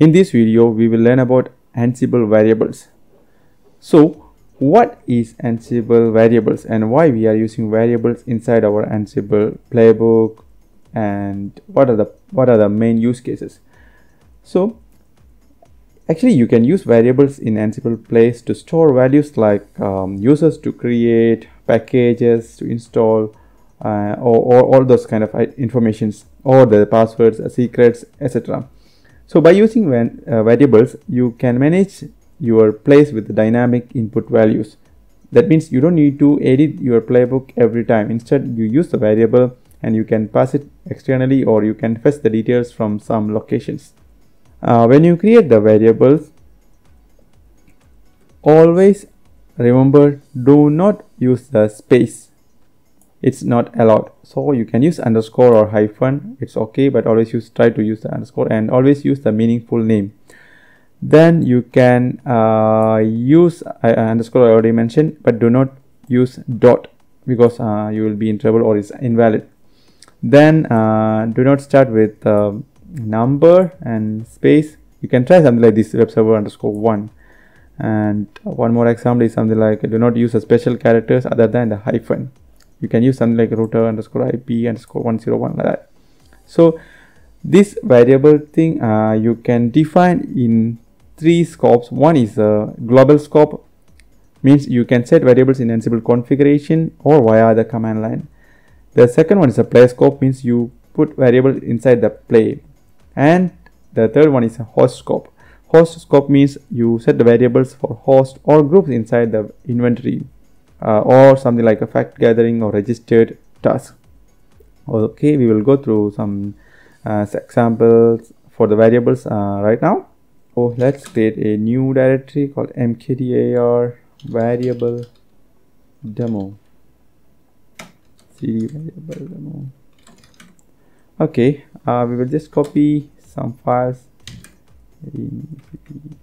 In this video, we will learn about Ansible variables. So, what is Ansible variables and why we are using variables inside our Ansible playbook, and what are the main use cases? So, actually, you can use variables in Ansible place to store values like users, to create packages, to install, or all those kind of informations, or the passwords, secrets, etc. So by using variables, you can manage your place with dynamic input values. That means you don't need to edit your playbook every time. Instead, you use the variable and you can pass it externally, or you can fetch the details from some locations. When you create the variables, always remember, do not use the space. It's not allowed. So you can use underscore or hyphen, it's okay, but always try to use the underscore, and always use the meaningful name. Then you can use underscore, I already mentioned, but do not use dot, because you will be in trouble or it's invalid. Then do not start with number and space. You can try something like this, web server underscore 1. And one more example is something like, do not use the special characters other than the hyphen. You can use something like router underscore IP underscore 101, like that. So this variable thing you can define in three scopes. One is a global scope, means you can set variables in Ansible configuration or via the command line. The second one is a play scope, means you put variables inside the play. And the third one is a host scope. Host scope means you set the variables for host or groups inside the inventory. Or something like a fact gathering or registered task. Okay, we will go through some examples for the variables right now. So let's create a new directory called mkdir variable demo. CD variable demo. Okay, we will just copy some files in //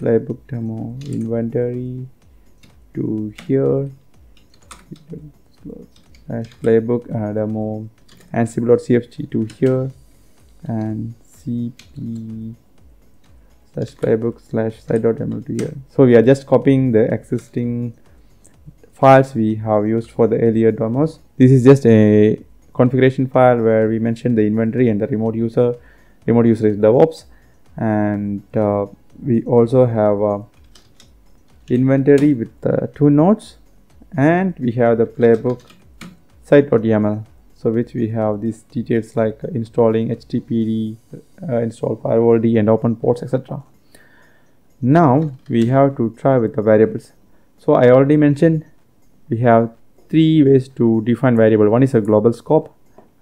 playbook demo inventory to here /playbook demo ansible.cfg to here, and cp/playbook/site.ml to here. So we are just copying the existing files we have used for the earlier demos. This is just a configuration file where we mentioned the inventory and the remote user is DevOps, and we also have inventory with two nodes, and we have the playbook site.yaml, so which we have these details like installing HTTPD, install firewallD, and open ports, etc. Now we have to try with the variables. So I already mentioned we have three ways to define variable. One is a global scope,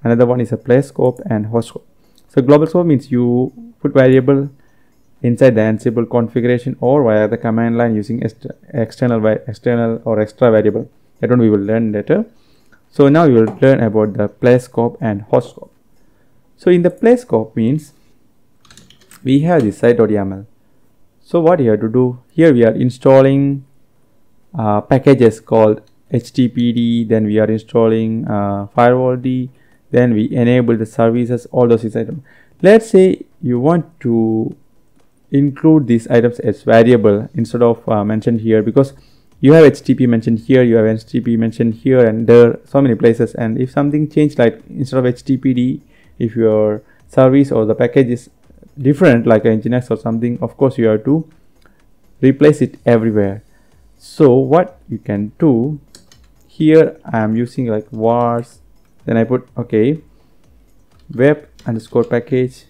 another one is a play scope, and host scope. So global scope means you put variable inside the Ansible configuration or via the command line using external or extra variable. That one we will learn later. So now we will learn about the play scope and host scope. So in the play scope means we have this site.yaml. So what you have to do here, we are installing packages called HTTPD, then we are installing firewallD, then we enable the services, all those items. Let's say you want to include these items as variable instead of mentioned here, because you have HTTP mentioned here, you have HTTP mentioned here, and there are so many places. And if something changed, like instead of HTTPD, if your service or the package is different, like Nginx or something, of course you have to replace it everywhere. So what you can do here, I am using like vars, then I put okay web underscore package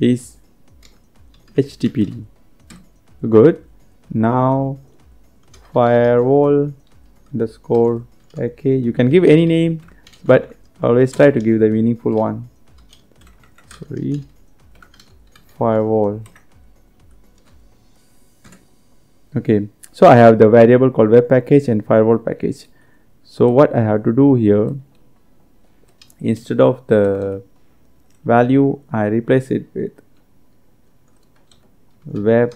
is HTTPD. Good. Now firewall underscore package, you can give any name, but always try to give the meaningful one. Sorry, firewall. Okay, so I have the variable called web package and firewall package. So what I have to do here, instead of the value, I replace it with web.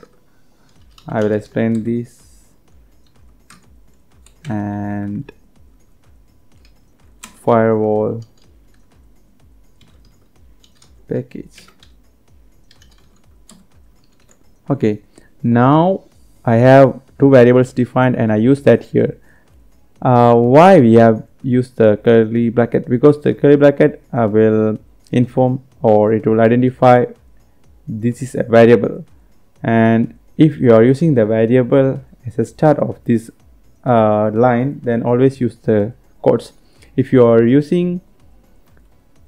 I will explain this, and firewall package. Okay, now I have two variables defined and I use that here. Why we have used the curly bracket? Because the curly bracket will inform, or it will identify this is a variable. And if you are using the variable as a start of this line, then always use the quotes. If you are using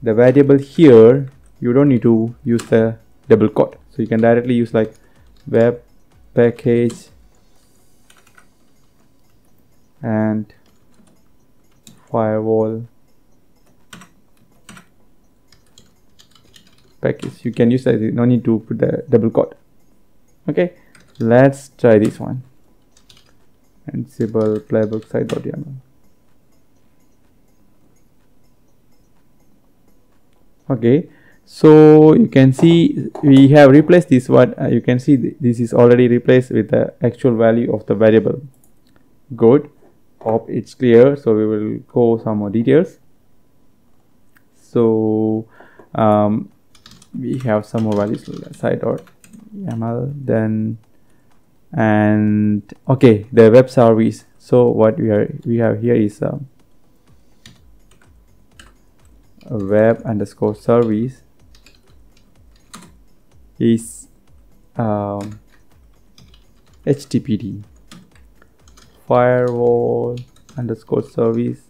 the variable here, you don't need to use the double quote. So you can directly use like web package and firewall package. You can use that, no need to put the double quote. Okay, let's try this one. Ansible playbook site.yaml. Okay, so you can see we have replaced this one. You can see this is already replaced with the actual value of the variable. Good, hope it's clear. So we will go some more details. So we have some more values like site.yaml, then and okay, the web service. So what we have here is a web underscore service is HTTPD firewall underscore service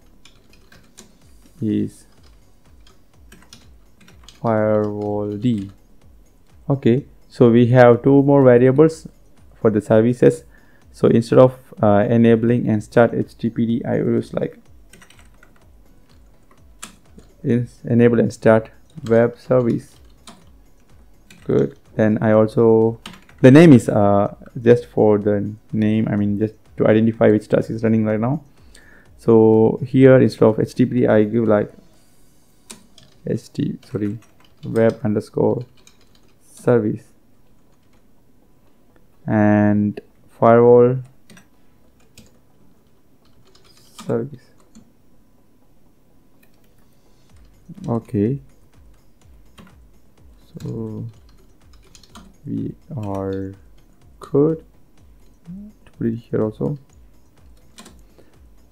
is firewallD. Okay, so we have two more variables for the services. So instead of enabling and start HTTPD, I use like enable and start web service. Good, then I also, the name is just for the name, I mean just to identify which task is running right now. So here instead of HTTP, I give like web underscore service, and firewall service. Okay, so we are good to put it here also.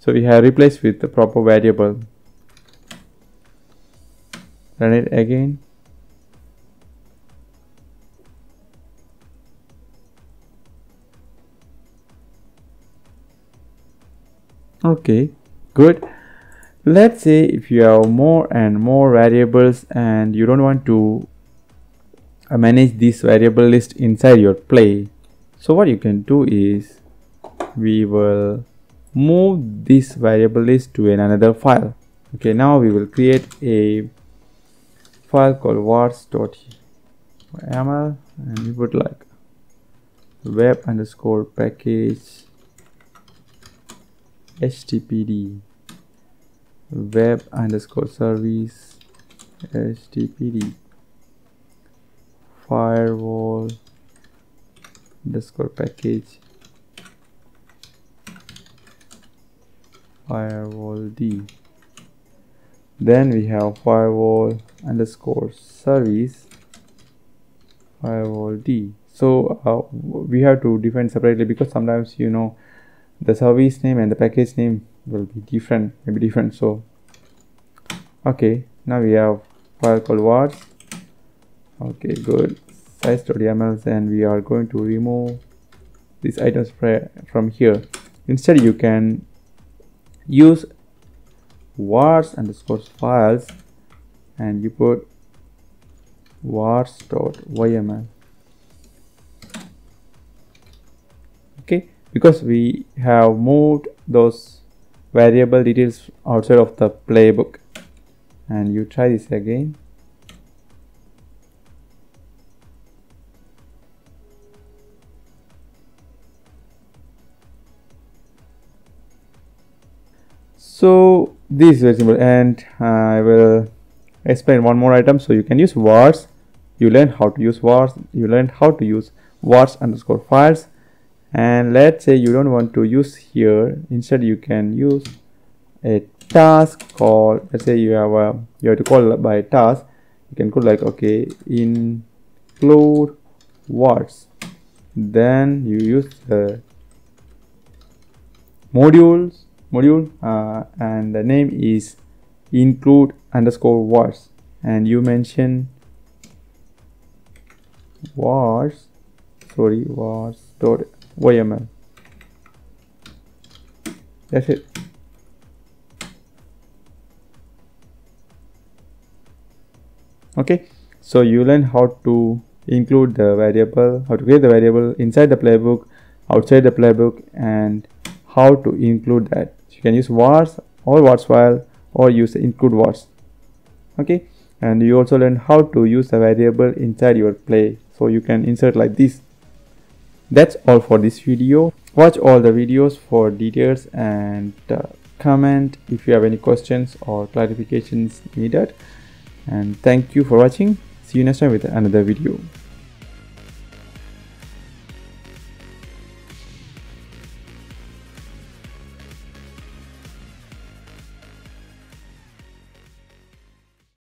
So we have replaced with the proper variable. Run it again. Okay, good. Let's say if you have more and more variables and you don't want to manage this variable list inside your play. So what you can do is we will move this variable list to another file. Okay, now we will create a file called vars.yaml and we put like web underscore package HTTPD web underscore service HTTPD firewall underscore package firewallD. Then we have firewall underscore service firewallD. So we have to define separately, because sometimes you know the service name and the package name will be different, maybe different. So okay, now we have file called vars. Okay, good, size.yaml, and we are going to remove these items from here. Instead you can use vars underscore files and you put vars.yml. okay, because we have moved those variable details outside of the playbook. And you try this again. So this is very simple, and I will explain one more item. So you can use vars, you learn how to use vars, you learn how to use vars underscore files. And let's say you don't want to use here. Instead you can use a task called, let's say you have to call by task. you can go like, okay, include what's, then you use the module and the name is include underscore what's, and you mention wars.yml. That's it. Okay, so you learn how to include the variable, how to create the variable inside the playbook, outside the playbook, and how to include that. You can use vars or vars file or use include vars. Okay, and you also learn how to use the variable inside your play, so you can insert like this. That's all for this video. Watch all the videos for details, and comment if you have any questions or clarifications needed. And thank you for watching. See you next time with another video.